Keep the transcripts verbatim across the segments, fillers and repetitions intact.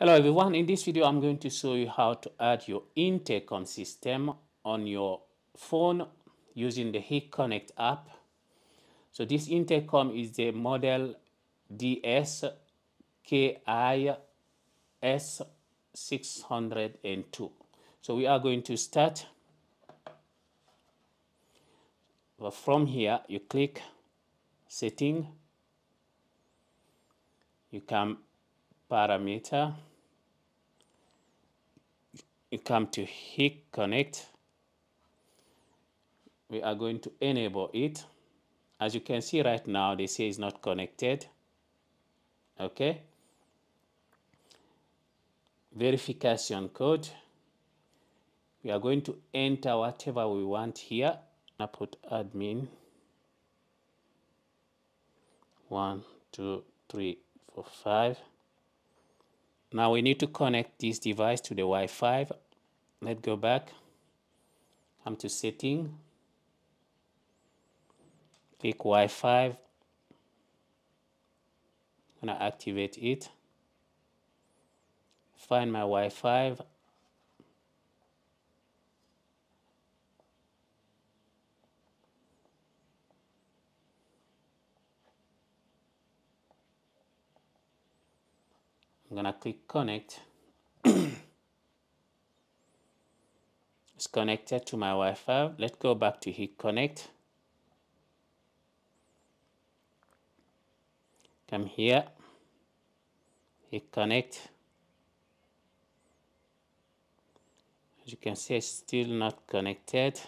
Hello everyone, in this video I'm going to show you how to add your intercom system on your phone using the HikConnect app. So this intercom is the model D S K I S six oh two. So we are going to start from here. You click setting, you come parameter, you come to HikConnect. We are going to enable it. As you can see right now, they say it's not connected. Okay, verification code, we are going to enter whatever we want here. I put admin one two three four five. Now we need to connect this device to the Wi-Fi. Let's go back, come to setting, click Wi-Fi. I'm gonna activate it. Find my Wi-Fi. I'm gonna click connect. It's connected to my Wi-Fi. Let's go back to HikConnect. Come here, HikConnect. As you can see, it's still not connected.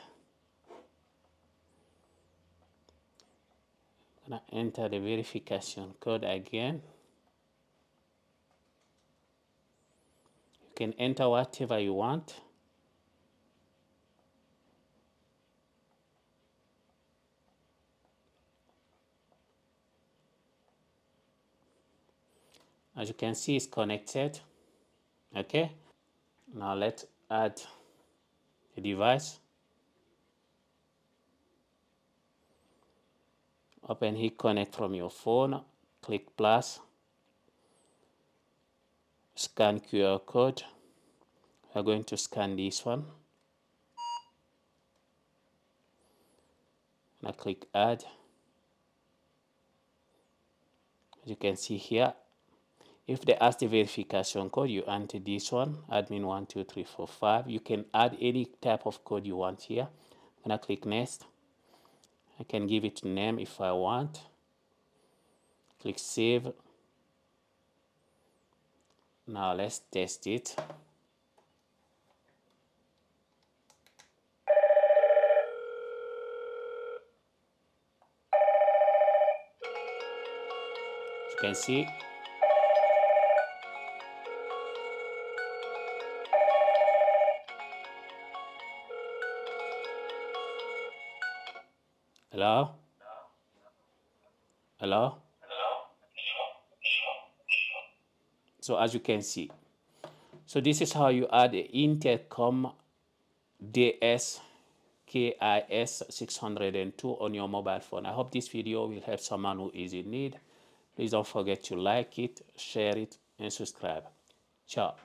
I'm gonna enter the verification code again. Can enter whatever you want. As you can see, it's connected. Okay, now let's add a device. Open HikConnect from your phone, click plus, scan Q R code. We are going to scan this one. And I click add. As you can see here, if they ask the verification code, you enter this one, admin one two three four five. You can add any type of code you want here. I'm gonna click next. I can give it a name if I want. Click save. Now let's test it. As you can see, hello, hello. So as you can see, so this is how you add an intercom D S K I S six oh two on your mobile phone. I hope this video will help someone who is in need. Please don't forget to like it, share it, and subscribe. Ciao.